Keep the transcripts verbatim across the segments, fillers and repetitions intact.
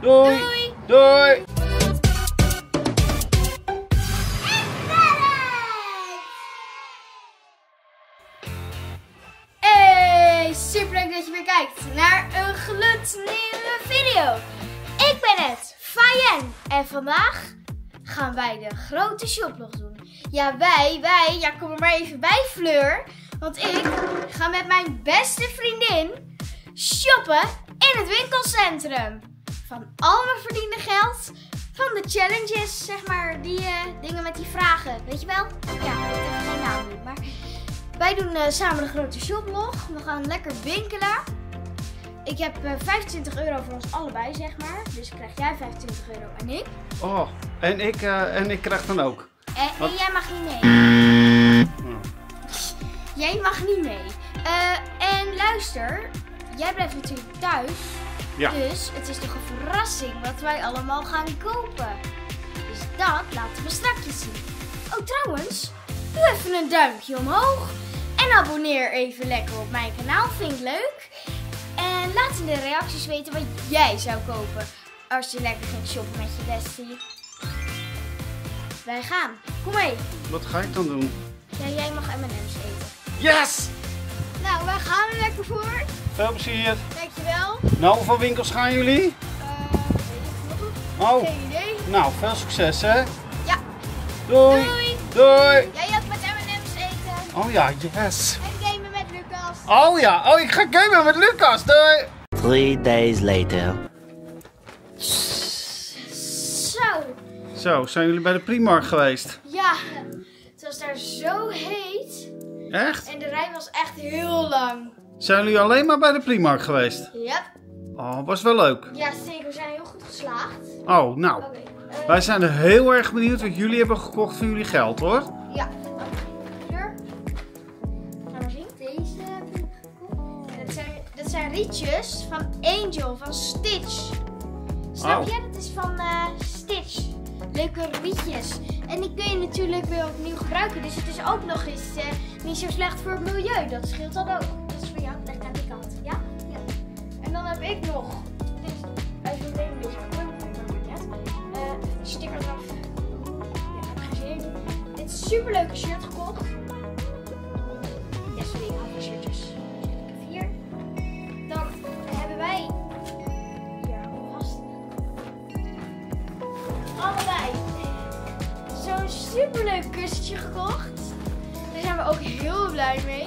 Doei! Doei! Doei. Hey! Super leuk dat je weer kijkt naar een gloednieuwe video. Ik ben het, Vian. En vandaag gaan wij de grote shoplog doen. Ja, wij, wij, ja, kom er maar even bij, Fleur. Want ik ga met mijn beste vriendin shoppen in het winkelcentrum. Van al mijn verdiende geld, van de challenges, zeg maar, die uh, dingen met die vragen. Weet je wel? Ja, ik heb geen naam nu, maar wij doen uh, samen de grote shoplog. We gaan lekker winkelen. Ik heb uh, vijfentwintig euro voor ons allebei, zeg maar. Dus krijg jij vijfentwintig euro en ik. Oh, en ik, uh, en ik krijg dan ook. En, en jij mag niet mee. Oh. Jij mag niet mee. Uh, en luister, jij blijft natuurlijk thuis. Ja. Dus het is toch een verrassing wat wij allemaal gaan kopen. Dus dat laten we straks zien. Oh, trouwens, doe even een duimpje omhoog. En abonneer even lekker op mijn kanaal, vind ik leuk. En laat in de reacties weten wat jij zou kopen als je lekker ging shoppen met je bestie. Wij gaan. Kom mee. Wat ga ik dan doen? Ja, jij mag M en M's eten. Yes! Nou, waar gaan we lekker voor? Veel plezier. Dankjewel. Nou, hoeveel winkels gaan jullie? Uh, weet ik nog. Oh. Geen idee. Nou, veel succes, hè? Ja. Doei. Doei. Doei. Jij ook met M en M's eten. Oh ja, yes. En gamen met Lucas. Oh ja, oh, ik ga gamen met Lucas. Doei. Three days later. Zo. Zo, zijn jullie bij de Primark geweest? Ja, het was daar zo heet. Echt? En de rij was echt heel lang. Zijn jullie alleen maar bij de Primark geweest? Ja. Yep. Oh, was wel leuk. Ja, zeker. We zijn heel goed geslaagd. Oh, nou. Okay, uh... wij zijn er heel erg benieuwd wat jullie hebben gekocht voor jullie geld, hoor. Ja. Oh, hier. Gaan we zien. Deze heb ik gekocht. Dat zijn, dat zijn rietjes van Angel, van Stitch. Snap oh. je? Dat is van uh, Stitch. Leuke rietjes. En die kun je natuurlijk weer opnieuw gebruiken. Dus het is ook nog eens uh, niet zo slecht voor het milieu. Dat scheelt dan ook. Ja? Ja. En dan heb ik nog. Dit is meteen een beetje kooi, maar dat maakt niet uit. Sticker eraf. Ja, heb ik gezien. Dit is een superleuke shirt gekocht. Ja, sorry, ik had shirtjes. Even hier. Dan hebben wij. Ja, hoe was het? Allebei. Zo'n superleuk kussentje gekocht. Daar zijn we ook heel blij mee.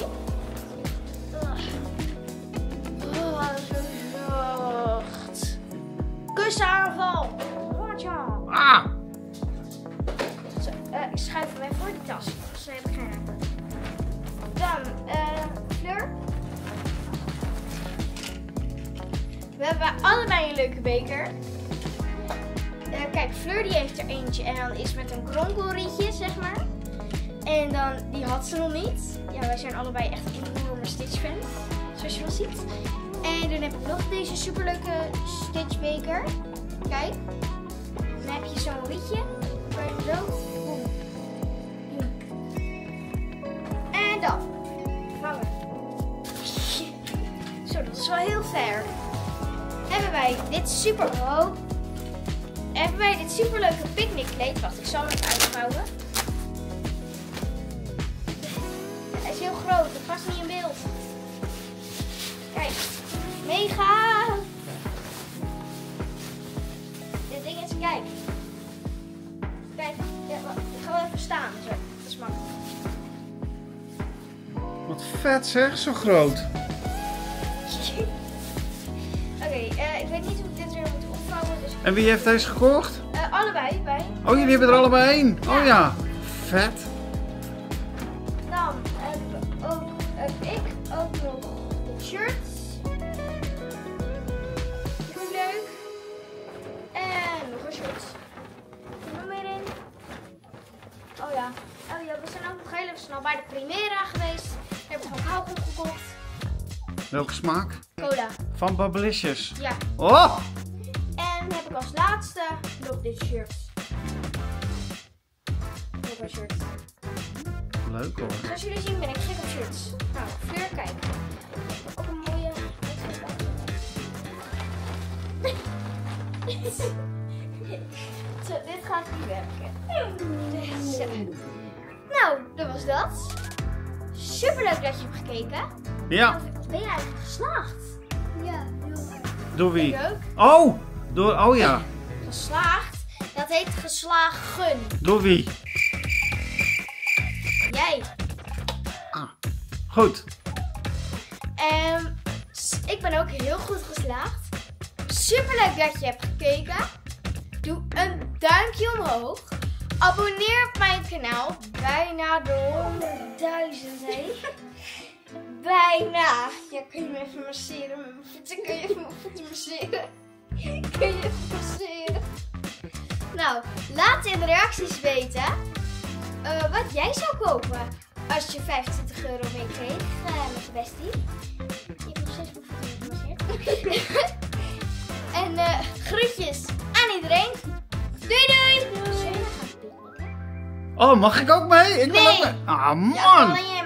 Aanval. Ah. Zo, uh, ik schuif hem even voor die tas. Zo heb ik geen raak. Dan, uh, Fleur. We hebben allebei een leuke beker. Uh, kijk, Fleur die heeft er eentje en dan is met een kronkelrietje, zeg maar. En dan, die had ze nog niet. Ja, wij zijn allebei echt enorme Stitch fans, zoals je wel ziet. En dan heb ik nog deze superleuke Stitch beker. Kijk. Dan heb je zo'n rietje. Zo. Boom. En dan. Vangen. Zo, dat is wel heel ver. Hebben wij dit super... Oh. Hebben wij dit superleuke picknickkleed. Wacht, ik zal het uitvouwen. Hij is heel groot. Dat past niet in beeld. Kijk. Mega! Dit ding is, kijk. Kijk, ja, ik ga wel even staan. Zo, dat is makkelijk. Wat vet zeg, zo groot. Oké, okay, uh, ik weet niet hoe ik dit weer moet opvouwen. Dus... En wie heeft deze gekocht? Uh, allebei, wij. Oh, jullie hebben er allebei één? Ja. Oh ja, vet. Dan heb uh, ook, uh, ik ook nog dit shirt. Oh ja. Oh ja, we zijn ook nog heel even snel bij de Primera geweest. We hebben gewoon kauwgom gekocht. Welke smaak? Cola. Van Babbelicious. Ja. Oh! En heb ik als laatste nog dit shirt. Nog een shirt. Leuk hoor. Zoals jullie zien ben ik gek op shirts. Nou, Fleur, kijk. Ook een mooie... Zo, dit gaat niet werken. Dus, ja. Nou, dat was dat. Superleuk dat je hebt gekeken. Ja. Ben je eigenlijk geslaagd? Ja, heel erg. Door wie? Ik ook. Oh, door, oh ja. Geslaagd? Dat heet geslagen. Door wie? Jij. Ah, goed. Um, ik ben ook heel goed geslaagd. Superleuk dat je hebt gekeken. Doe een duimpje omhoog. Abonneer op mijn kanaal. Bijna de honderdduizend, hé. Bijna. Ja, kun je me even masseren met mijn voeten? Kun je even mijn voeten masseren? Kun je even masseren? Nou, laat in de reacties weten uh, wat jij zou kopen als je vijfentwintig euro mee kreeg uh, met je bestie. Ik heb nog steeds mijn voeten gemasseerd. En uh, groetjes aan iedereen. Doei doei! Oh, mag ik ook mee? Ik wil ook mee. Ah, man!